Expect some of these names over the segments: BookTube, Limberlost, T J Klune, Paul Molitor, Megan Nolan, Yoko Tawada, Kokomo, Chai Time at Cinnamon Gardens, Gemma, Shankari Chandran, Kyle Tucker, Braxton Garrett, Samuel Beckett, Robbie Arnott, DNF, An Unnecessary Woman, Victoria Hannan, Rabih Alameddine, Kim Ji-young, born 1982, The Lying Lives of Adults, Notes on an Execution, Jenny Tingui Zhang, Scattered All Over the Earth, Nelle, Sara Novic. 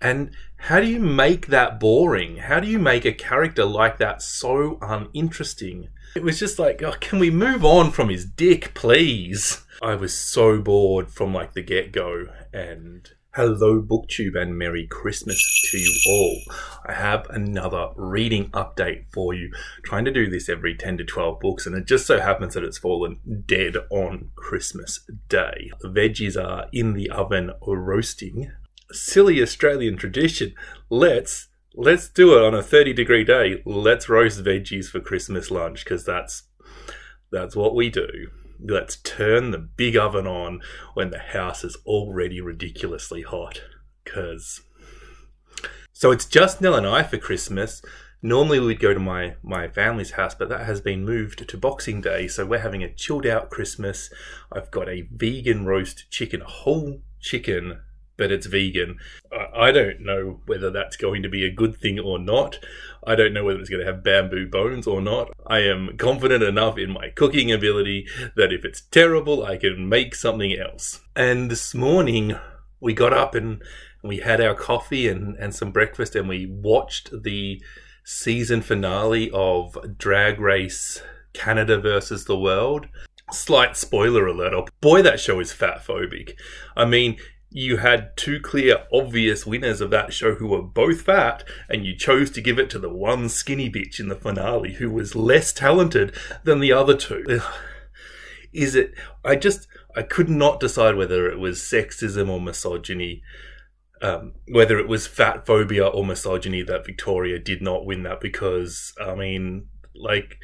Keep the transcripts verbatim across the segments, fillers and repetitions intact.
And how do you make that boring? How do you make a character like that so uninteresting? It was just like, oh, can we move on from his dick, please? I was so bored from like the get-go. And hello, BookTube, and Merry Christmas to you all. I have another reading update for you. I'm trying to do this every ten to twelve books, and it just so happens that it's fallen dead on Christmas Day. The veggies are in the oven roasting. Silly Australian tradition. Let's let's do it on a thirty degree day. Let's roast veggies for Christmas lunch, because that's that's what we do. Let's turn the big oven on when the house is already ridiculously hot. Cause so it's just Nell and I for Christmas. Normally we'd go to my my family's house, but that has been moved to Boxing Day, so we're having a chilled out Christmas. I've got a vegan roast chicken, a whole chicken. But it's vegan. I don't know whether that's going to be a good thing or not. I don't know whether it's going to have bamboo bones or not. I am confident enough in my cooking ability that if it's terrible, I can make something else. And this morning we got up and we had our coffee and, and some breakfast, and we watched the season finale of Drag Race Canada versus the World. Slight spoiler alert. Oh, boy, that show is fatphobic. I mean, you had two clear, obvious winners of that show who were both fat, and you chose to give it to the one skinny bitch in the finale who was less talented than the other two. Is it... I just... I could not decide whether it was sexism or misogyny, um, whether it was fat phobia or misogyny that Victoria did not win that, because, I mean, like,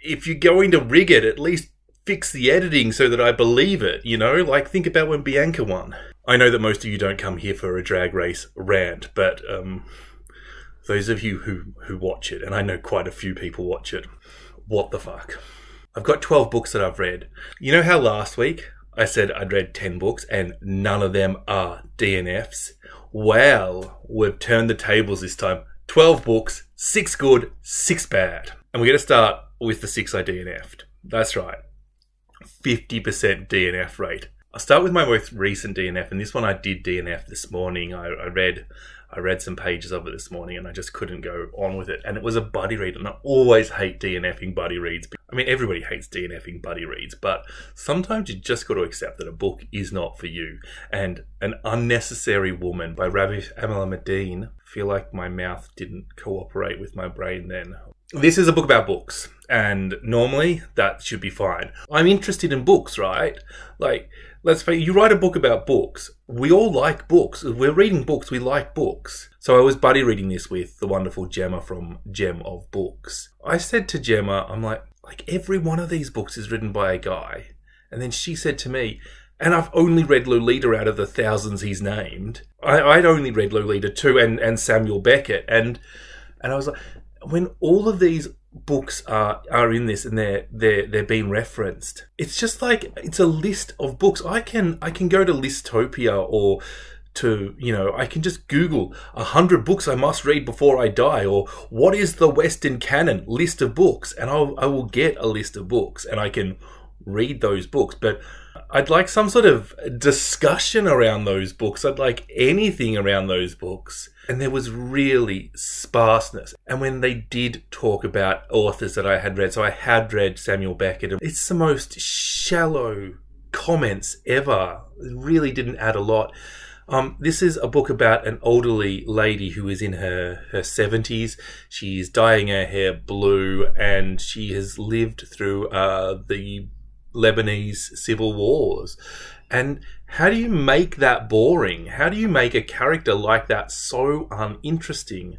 if you're going to rig it, at least fix the editing so that I believe it, you know? Like, think about when Bianca won. I know that most of you don't come here for a Drag Race rant, but um, those of you who, who watch it, and I know quite a few people watch it, what the fuck? I've got twelve books that I've read. You know how last week I said I'd read ten books and none of them are D N Fs? Well, we've turned the tables this time. twelve books, six good, six bad. And we're going to start with the six I D N F'd. That's right. fifty percent D N F rate. I'll start with my most recent D N F, and this one I did D N F this morning. I, I read I read some pages of it this morning, and I just couldn't go on with it. And it was a buddy read, and I always hate DNFing buddy reads. I mean, everybody hates DNFing buddy reads, but sometimes you just got to accept that a book is not for you. And An Unnecessary Woman by Rabih Alameddine. I feel like my mouth didn't cooperate with my brain then. This is a book about books, and normally that should be fine. I'm interested in books, right? Like... Let's face it, you write a book about books. We all like books. If we're reading books, we like books. So I was buddy reading this with the wonderful Gemma from Gem of Books. I said to Gemma, I'm like, like every one of these books is written by a guy. And then she said to me, and I've only read Lolita out of the thousands he's named. I, I'd only read Lolita too, and, and Samuel Beckett. And and I was like, when all of these books are are in this and they're they're they're being referenced, it's just like it's a list of books. I can I can go to Listopia, or to, you know, I can just Google a hundred books I must read before I die, or what is the Western canon list of books, and I'll I will get a list of books and I can read those books. But I'd like some sort of discussion around those books. I'd like anything around those books. And there was really sparseness. And when they did talk about authors that I had read, so I had read Samuel Beckett, it's the most shallow comments ever. It really didn't add a lot. Um, this is a book about an elderly lady who is in her, her seventies. She's dyeing her hair blue, and she has lived through uh, the Lebanese civil wars. And how do you make that boring? How do you make a character like that so uninteresting?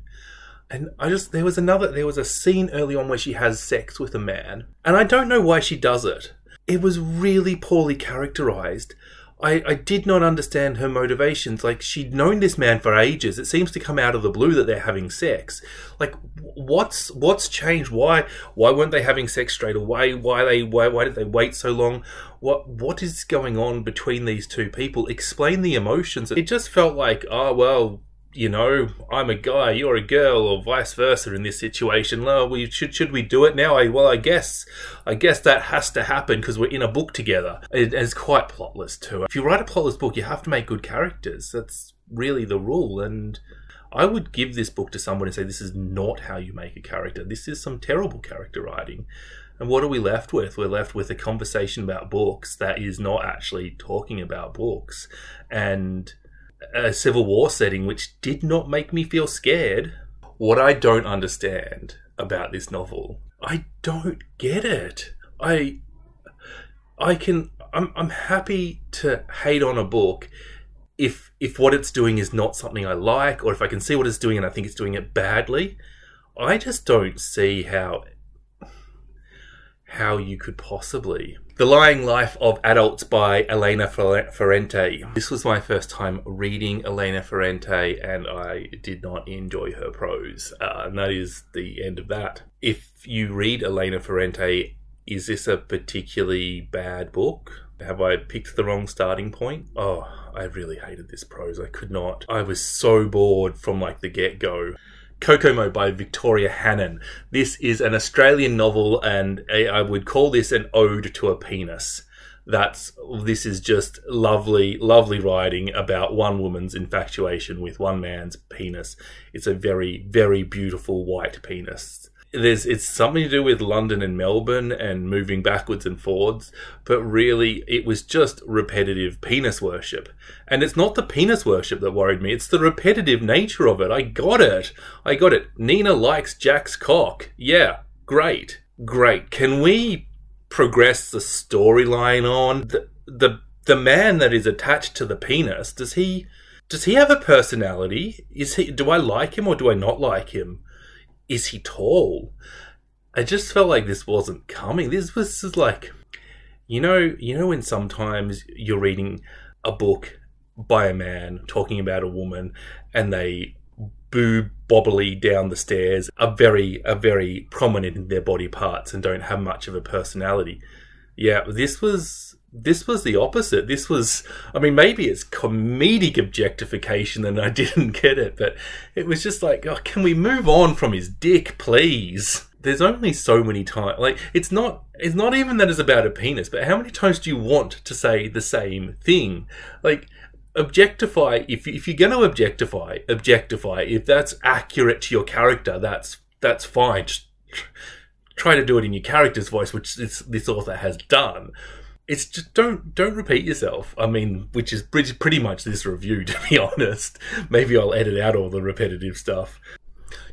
And I just, there was another, there was a scene early on where she has sex with a man, and I don't know why she does it. It was really poorly characterized. I, I did not understand her motivations. Like, she'd known this man for ages. It seems to come out of the blue that they're having sex. Like, what's what's changed? Why why weren't they having sex straight away? Why they why why did they wait so long? What what is going on between these two people? Explain the emotions. It just felt like, oh, well, you know, I'm a guy, you're a girl, or vice versa in this situation. No, we should should we do it now? I, well, I guess, I guess that has to happen because we're in a book together. It, it's quite plotless too. If you write a plotless book, you have to make good characters. That's really the rule. And I would give this book to someone and say, this is not how you make a character. This is some terrible character writing. And what are we left with? We're left with a conversation about books that is not actually talking about books, and a Civil War setting which did not make me feel scared. What I don't understand about this novel, I don't get it. I I can I'm I'm happy to hate on a book if if what it's doing is not something I like, or if I can see what it's doing and I think it's doing it badly. I just don't see how how you could possibly. The Lying Life of Adults by Elena Ferrante. This was my first time reading Elena Ferrante, and I did not enjoy her prose. Uh, and that is the end of that. If you read Elena Ferrante, is this a particularly bad book? Have I picked the wrong starting point? Oh, I really hated this prose. I could not. I was so bored from like the get-go. Kokomo by Victoria Hannan. This is an Australian novel, and I would call this an ode to a penis. That's, this is just lovely, lovely writing about one woman's infatuation with one man's penis. It's a very, very beautiful white penis. There's, it's something to do with London and Melbourne and moving backwards and forwards, but really it was just repetitive penis worship. And it's not the penis worship that worried me, it's the repetitive nature of it. I got it. I got it. Nina likes Jack's cock. Yeah, great. Great. Can we progress the storyline on? The, the, the man that is attached to the penis, does he, does he have a personality? Is he, do I like him or do I not like him? Is he tall? I just felt like this wasn't coming. This was just like, you know, you know when sometimes you're reading a book by a man talking about a woman and they boo bobbily down the stairs, are very, are very prominent in their body parts and don't have much of a personality. Yeah, this was... This was the opposite. This was, I mean, maybe it's comedic objectification and I didn't get it, but it was just like, oh, can we move on from his dick, please? There's only so many times, like, it's not, it's not even that it's about a penis, but how many times do you want to say the same thing? Like, objectify, if, if you're going to objectify, objectify. If that's accurate to your character, that's, that's fine. Just try to do it in your character's voice, which this, this author has done. It's just don't don't repeat yourself. I mean, which is pretty much this review, to be honest. Maybe I'll edit out all the repetitive stuff.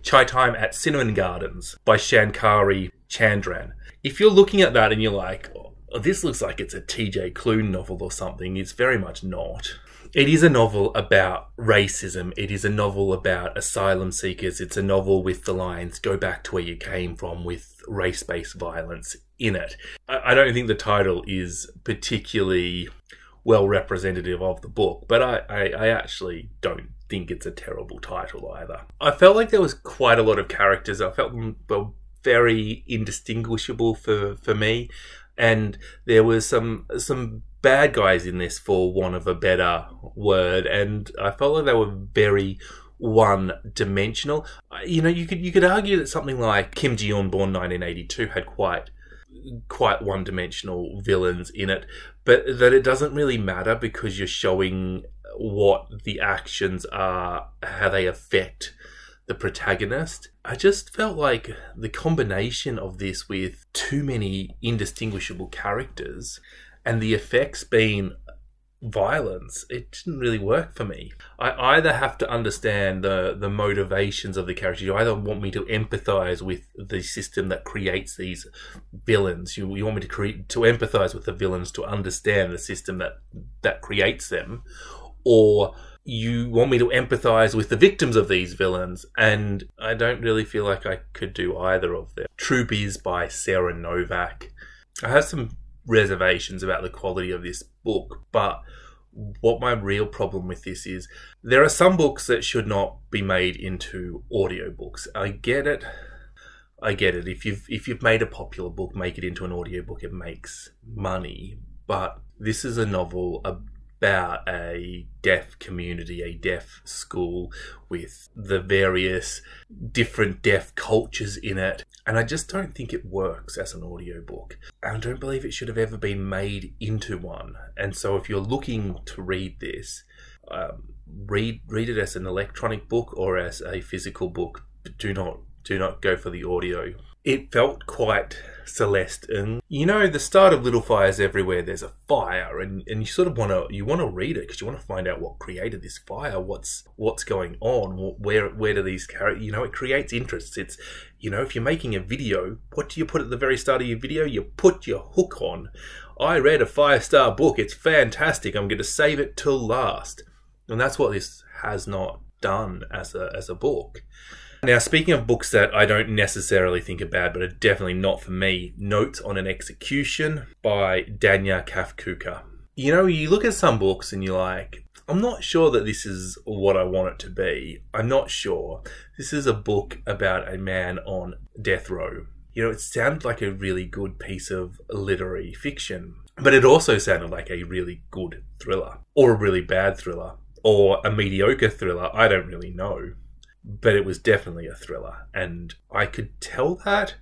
Chai Time at Cinnamon Gardens by Shankari Chandran. If you're looking at that and you're like, oh, this looks like it's a T J Klune novel or something, it's very much not. It is a novel about racism. It is a novel about asylum seekers. It's a novel with the lines, go back to where you came from, with race-based violence in it. I don't think the title is particularly well representative of the book, but I, I, I actually don't think it's a terrible title either. I felt like there was quite a lot of characters. I felt well, very indistinguishable for, for me, and there was some some bad guys in this, for want of a better word, and I felt like they were very one-dimensional. You know, you could you could argue that something like Kim Ji-young, Born nineteen eighty-two, had quite quite one-dimensional villains in it, but that it doesn't really matter because you're showing what the actions are, how they affect the protagonist. I just felt like the combination of this with too many indistinguishable characters and the effects being violence, it didn't really work for me. I either have to understand the the motivations of the character. You either want me to empathize with the system that creates these villains. You, you want me to create to empathize with the villains to understand the system that that creates them, or you want me to empathize with the victims of these villains, and I don't really feel like I could do either of them. True Biz by Sara Novic. I have some reservations about the quality of this book, but what my real problem with this is, there are some books that should not be made into audiobooks. I get it. I get it. If you've if you've made a popular book, make it into an audiobook. It makes money. But this is a novel about a deaf community, a deaf school with the various different deaf cultures in it. And I just don't think it works as an audiobook. I don't believe it should have ever been made into one. And so if you're looking to read this, um, read read it as an electronic book or as a physical book, but do not do not go for the audio. It felt quite Celeste, and you know, the start of Little Fires Everywhere, there's a fire, and, and you sort of want to you want to read it because you want to find out what created this fire, what's what's going on, where where do these characters, you know, it creates interest. It's, you know, if you're making a video, what do you put at the very start of your video? You put your hook on. I read a five-star book. It's fantastic. I'm going to save it till last. And that's what this has not done as a as a book. Now, speaking of books that I don't necessarily think are bad, but are definitely not for me, Notes on an Execution by Dayna Kukafka. You know, you look at some books and you're like, I'm not sure that this is what I want it to be. I'm not sure. This is a book about a man on death row. You know, it sounded like a really good piece of literary fiction, but it also sounded like a really good thriller, or a really bad thriller, or a mediocre thriller. I don't really know. But it was definitely a thriller, and I could tell that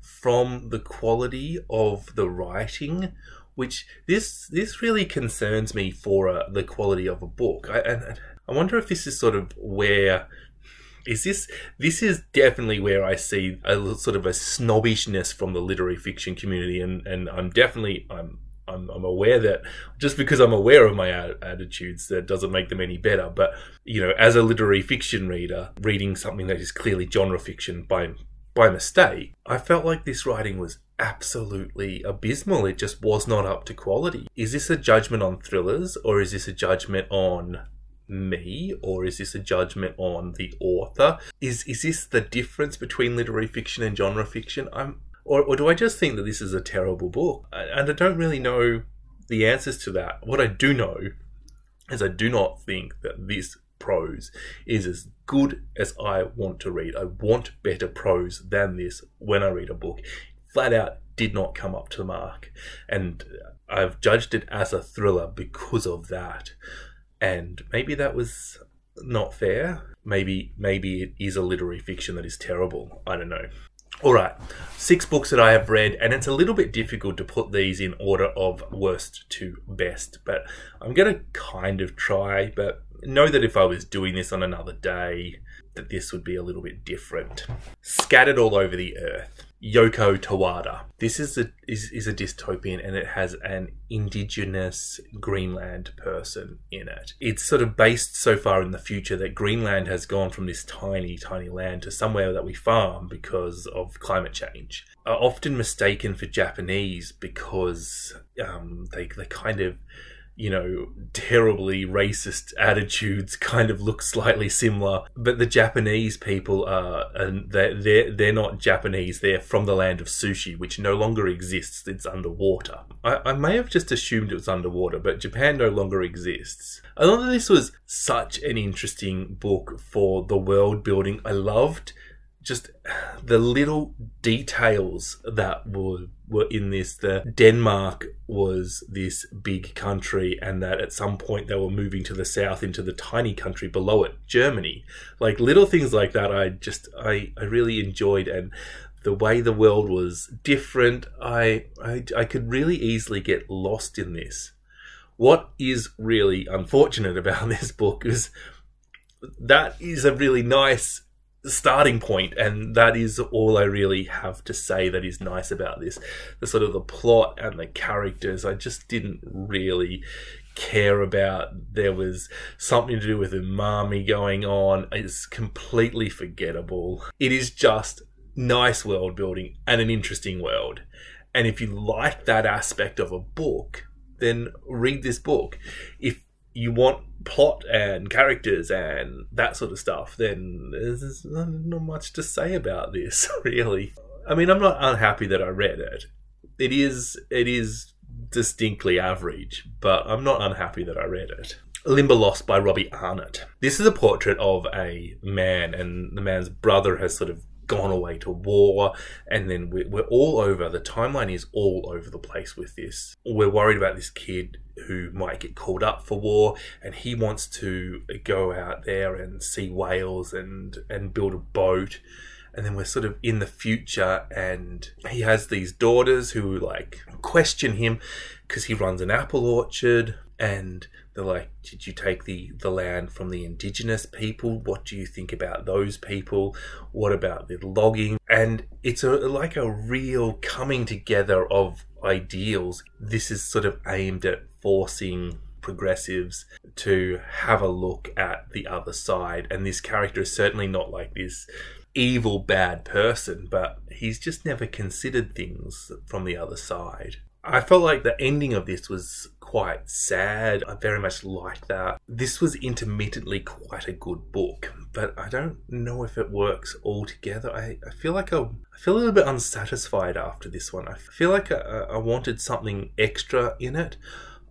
from the quality of the writing, which this this really concerns me for uh, the quality of a book. I, and I wonder if this is sort of where is this this is definitely where I see a sort of a snobbishness from the literary fiction community, and and I'm definitely I'm. I'm, I'm aware that just because I'm aware of my attitudes, that doesn't make them any better. But, you know, as a literary fiction reader, reading something that is clearly genre fiction by by mistake, I felt like this writing was absolutely abysmal. It just was not up to quality. Is this a judgment on thrillers, or is this a judgment on me, or is this a judgment on the author? Is is this the difference between literary fiction and genre fiction? I'm Or, or do I just think that this is a terrible book? And I don't really know the answers to that. What I do know is I do not think that this prose is as good as I want to read. I want better prose than this when I read a book. Flat out did not come up to the mark. And I've judged it as a thriller because of that. And maybe that was not fair. Maybe, maybe it is a literary fiction that is terrible. I don't know. All right, six books that I have read, and it's a little bit difficult to put these in order of worst to best, but I'm going to kind of try, but know that if I was doing this on another day, that this would be a little bit different. Scattered All Over the Earth, Yoko Tawada. This is a, is, is a dystopian, and it has an indigenous Greenland person in it. It's sort of based so far in the future that Greenland has gone from this tiny, tiny land to somewhere that we farm because of climate change. Are often mistaken for Japanese because um, they, they kind of, you know, terribly racist attitudes kind of look slightly similar. But the Japanese people are, and they're, they're, they're not Japanese, they're from the land of sushi, which no longer exists, it's underwater. I, I may have just assumed it was underwater, but Japan no longer exists. I thought that this was such an interesting book for the world building. I loved just the little details that were were in this. The Denmark was this big country, and that at some point they were moving to the south into the tiny country below it, Germany. Like little things like that, I just I I really enjoyed, and the way the world was different, I I, I could really easily get lost in this. What is really unfortunate about this book is that is a really nice starting point, and that is all I really have to say that is nice about this. The sort of the plot and the characters I just didn't really care about. There was something to do with umami going on. It's completely forgettable. It is just nice world building and an interesting world, and if you like that aspect of a book, then read this book. If you want plot and characters and that sort of stuff, then there's not much to say about this, really. I mean, I'm not unhappy that I read it. It is, it is distinctly average, but I'm not unhappy that I read it. Limberlost by Robbie Arnott. This is a portrait of a man, and the man's brother has sort of gone away to war, and then we're, we're all over. The timeline is all over the place with this. We're worried about this kid who might get called up for war, and he wants to go out there and see whales and and build a boat. And then we're sort of in the future, and he has these daughters who like question him because he runs an apple orchard. And they're like, did you take the, the land from the indigenous people? What do you think about those people? What about the logging? And it's a, like a real coming together of ideals. This is sort of aimed at forcing progressives to have a look at the other side. And this character is certainly not like this evil, bad person, but he's just never considered things from the other side. I felt like the ending of this was quite sad. I very much liked that. This was intermittently quite a good book, but I don't know if it works altogether. I, I feel like I, I feel a little bit unsatisfied after this one. I feel like I, I wanted something extra in it.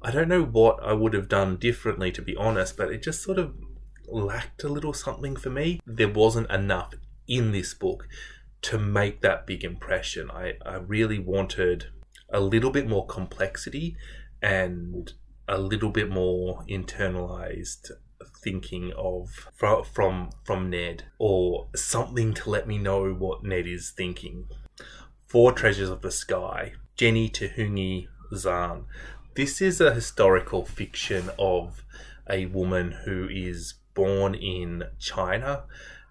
I don't know what I would have done differently, to be honest, but it just sort of lacked a little something for me. There wasn't enough in this book to make that big impression. I, I really wanted a little bit more complexity and a little bit more internalized thinking of from, from from Ned, or something to let me know what Ned is thinking. Four Treasures of the Sky, Jenny Tingui Zhang. This is a historical fiction of a woman who is born in China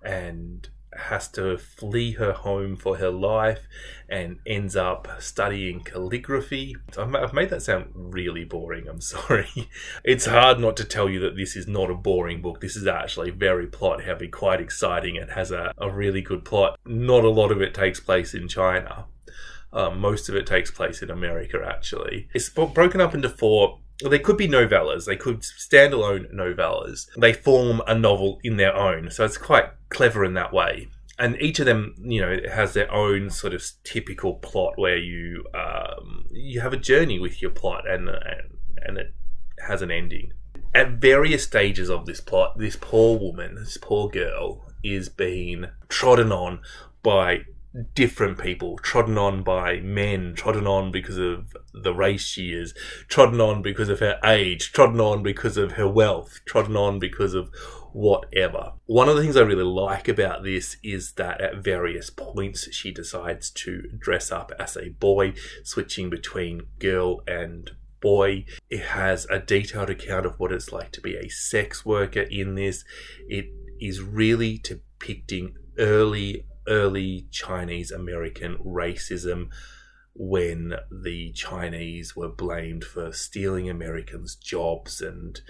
and has to flee her home for her life and ends up studying calligraphy. I've made that sound really boring, I'm sorry. It's hard not to tell you that this is not a boring book. This is actually very plot heavy, quite exciting. It has a, a really good plot. Not a lot of it takes place in China. Uh, most of it takes place in America, actually. It's broken up into four. They could be novellas. They could standalone novellas. They form a novel in their own. So it's quite clever in that way. And each of them, you know, has their own sort of typical plot where you um, you have a journey with your plot and, and and it has an ending. At various stages of this plot, this poor woman, this poor girl, is being trodden on by different people, trodden on by men, trodden on because of the race she is, trodden on because of her age, trodden on because of her wealth, trodden on because of whatever. One of the things I really like about this is that at various points she decides to dress up as a boy, switching between girl and boy. It has a detailed account of what it's like to be a sex worker in this. It is really depicting early early Chinese American racism when the Chinese were blamed for stealing Americans' jobs, and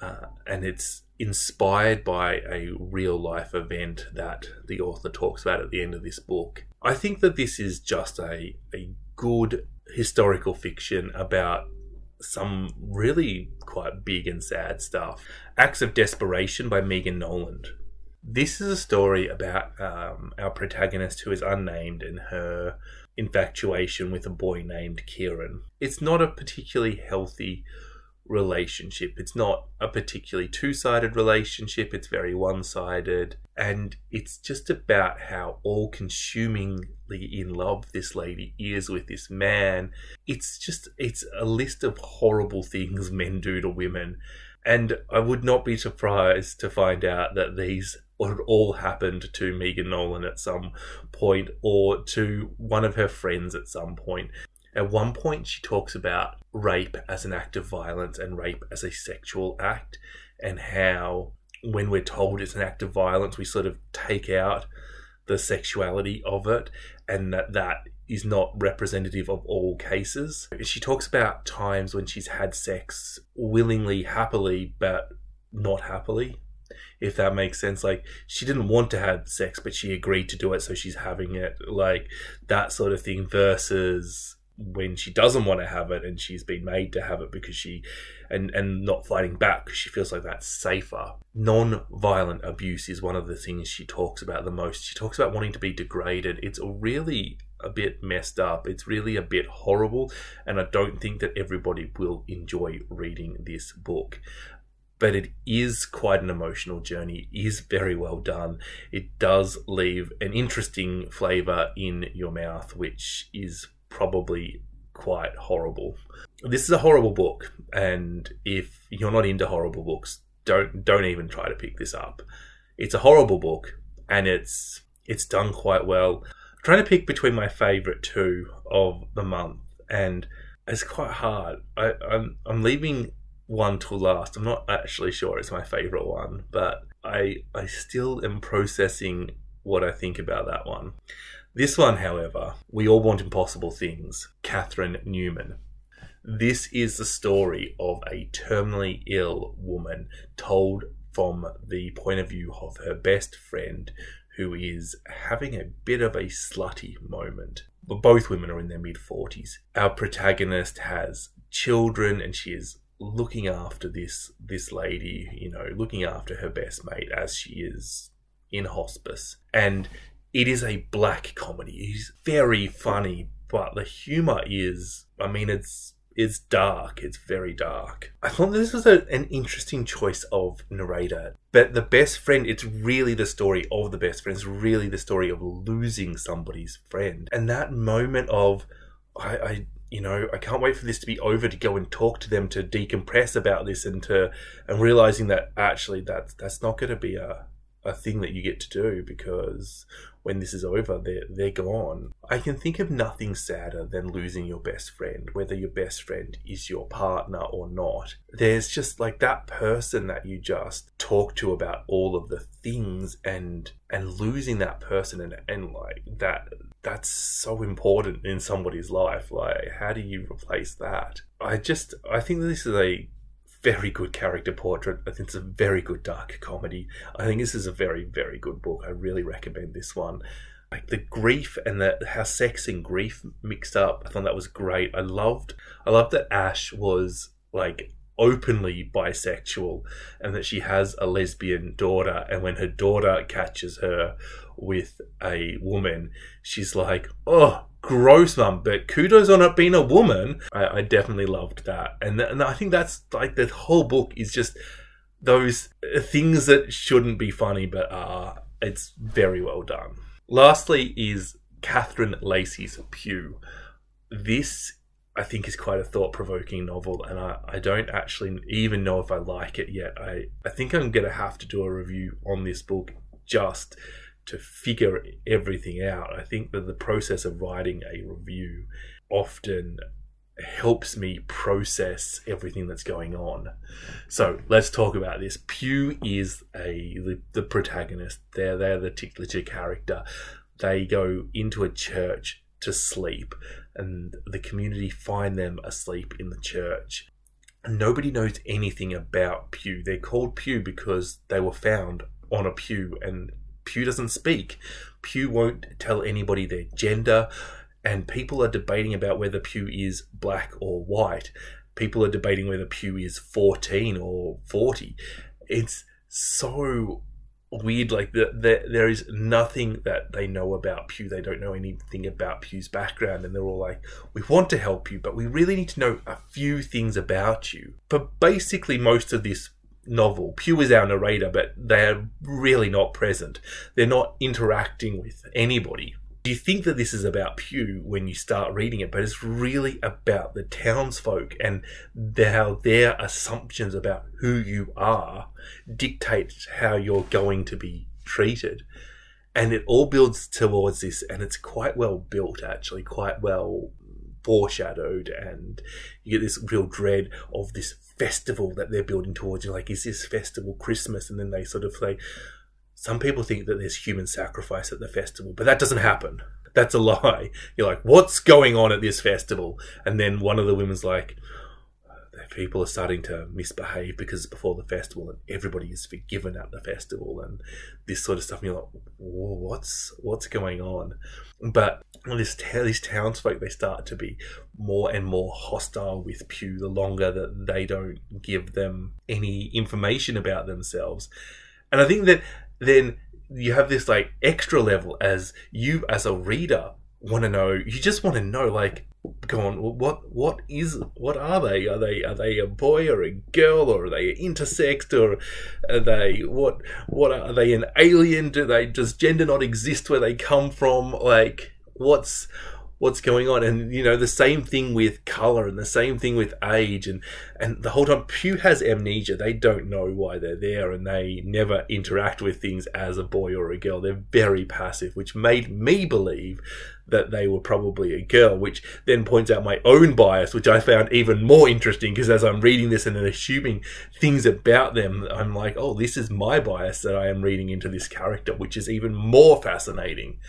uh, and it's inspired by a real life event that the author talks about at the end of this book. I think that this is just a, a good historical fiction about some really quite big and sad stuff. Acts of Desperation by Megan Nolan. This is a story about um, our protagonist, who is unnamed, and her infatuation with a boy named Kieran. It's not a particularly healthy relationship. It's not a particularly two-sided relationship. It's very one-sided. And it's just about how all-consumingly in love this lady is with this man. It's just, it's a list of horrible things men do to women. And I would not be surprised to find out that these had all happened to Megan Nolan at some point, or to one of her friends at some point. At one point, she talks about rape as an act of violence and rape as a sexual act, and how when we're told it's an act of violence, we sort of take out the sexuality of it, and that that is not representative of all cases. She talks about times when she's had sex willingly, happily, but not happily, if that makes sense. Like, she didn't want to have sex, but she agreed to do it, so she's having it, like that sort of thing, versus when she doesn't want to have it and she's been made to have it because she, and, and not fighting back because she feels like that's safer. Non-violent abuse is one of the things she talks about the most. She talks about wanting to be degraded. It's really a bit messed up. It's really a bit horrible, and I don't think that everybody will enjoy reading this book. But it is quite an emotional journey. It is very well done. It does leave an interesting flavour in your mouth, which is probably quite horrible. This is a horrible book, and if you're not into horrible books, don't don't even try to pick this up. It's a horrible book, and it's it's done quite well. I'm trying to pick between my favourite two of the month, and it's quite hard. I, I'm I'm leaving one till last. I'm not actually sure it's my favourite one, but I I still am processing what I think about that one. This one, however, We All Want Impossible Things, Catherine Newman. This is the story of a terminally ill woman told from the point of view of her best friend, who is having a bit of a slutty moment. But both women are in their mid-forties. Our protagonist has children and she is looking after this this lady, you know, looking after her best mate as she is in hospice. And it is a black comedy. It is very funny, but the humour is, I mean, it's It's dark. It's very dark. I thought this was a, an interesting choice of narrator. But the best friend, it's really the story of the best friend. It's really the story of losing somebody's friend. And that moment of, I, I you know, I can't wait for this to be over to go and talk to them, to decompress about this, and to and realising that actually that's, that's not going to be a, a thing that you get to do, because when this is over, they're, they're gone. I can think of nothing sadder than losing your best friend, whether your best friend is your partner or not. There's just like that person that you just talk to about all of the things, and and losing that person and, and like that, that's so important in somebody's life. Like, how do you replace that? I just, I think this is a very good character portrait. I think it's a very good dark comedy. I think this is a very, very good book. I really recommend this one. Like the grief and the how sex and grief mixed up, I thought that was great. I loved, I loved that Ash was like openly bisexual, and that she has a lesbian daughter. And when her daughter catches her with a woman, she's like, oh, gross, mum, but kudos on it being a woman. I, I definitely loved that. And, th- and I think that's like the whole book is just those things that shouldn't be funny but are. It's very well done. Lastly is Catherine Lacey's Pew. This, I think, is quite a thought-provoking novel, and I, I don't actually even know if I like it yet. I, I think I'm going to have to do a review on this book just to figure everything out. I think that the process of writing a review often helps me process everything that's going on. So let's talk about this. Pew is a the, the protagonist. They're, they're the titular character. They go into a church to sleep, and the community find them asleep in the church. And nobody knows anything about Pew. They're called Pew because they were found on a pew, and Pew doesn't speak. Pew won't tell anybody their gender, and people are debating about whether Pew is black or white. People are debating whether Pew is fourteen or forty. It's so weird. Like the, the, there is nothing that they know about Pew. They don't know anything about Pew's background, and they're all like, we want to help you, but we really need to know a few things about you. But basically most of this novel, Pew is our narrator, but they're really not present. They're not interacting with anybody. You think that this is about Pew when you start reading it, but it's really about the townsfolk and how their assumptions about who you are dictates how you're going to be treated. And it all builds towards this, and it's quite well built, actually, quite well foreshadowed, and you get this real dread of this festival that they're building towards. You're like, is this festival Christmas? And then they sort of say, some people think that there's human sacrifice at the festival, but that doesn't happen. That's a lie. You're like, what's going on at this festival? And then one of the women's like, people are starting to misbehave because it's before the festival, and everybody is forgiven at the festival, and this sort of stuff. And you're like, what's what's going on? But this these townsfolk, they start to be more and more hostile with Pew the longer that they don't give them any information about themselves. And I think that then you have this like extra level as you as a reader want to know. You just want to know, like, go on, what what is what are they are they are they a boy or a girl, or are they intersex, or are they what what are, are they an alien? Do they does gender not exist where they come from? Like, what's what's going on? And, you know, the same thing with color and the same thing with age. And, and the whole time, Pew has amnesia. They don't know why they're there, and they never interact with things as a boy or a girl. They're very passive, which made me believe that they were probably a girl, which then points out my own bias, which I found even more interesting, because as I'm reading this and then assuming things about them, I'm like, oh, this is my bias that I am reading into this character, which is even more fascinating.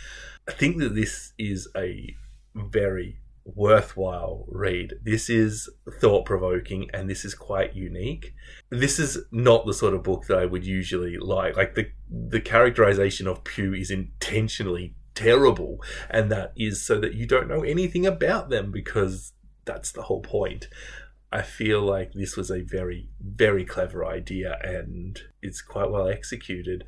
I think that this is a very worthwhile read. This is thought-provoking, and this is quite unique. This is not the sort of book that I would usually like. Like, the, the characterization of Pew is intentionally terrible, and that is so that you don't know anything about them, because that's the whole point. I feel like this was a very, very clever idea, and it's quite well executed.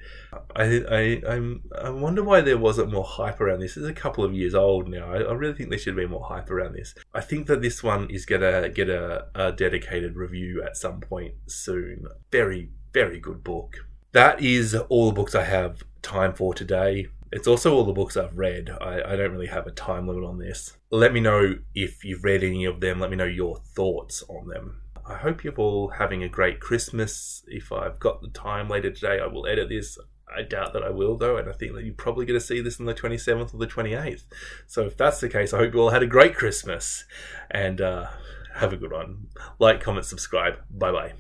I, I, I'm, I wonder why there wasn't more hype around this. It's a couple of years old now. I, I really think there should be more hype around this. I think that this one is going to get a, a dedicated review at some point soon. Very, very good book. That is all the books I have time for today. It's also all the books I've read. I, I don't really have a time limit on this. Let me know if you've read any of them. Let me know your thoughts on them. I hope you're all having a great Christmas. If I've got the time later today, I will edit this. I doubt that I will, though, and I think that you're probably going to see this on the twenty-seventh or the twenty-eighth. So if that's the case, I hope you all had a great Christmas, and uh, have a good one. Like, comment, subscribe. Bye-bye.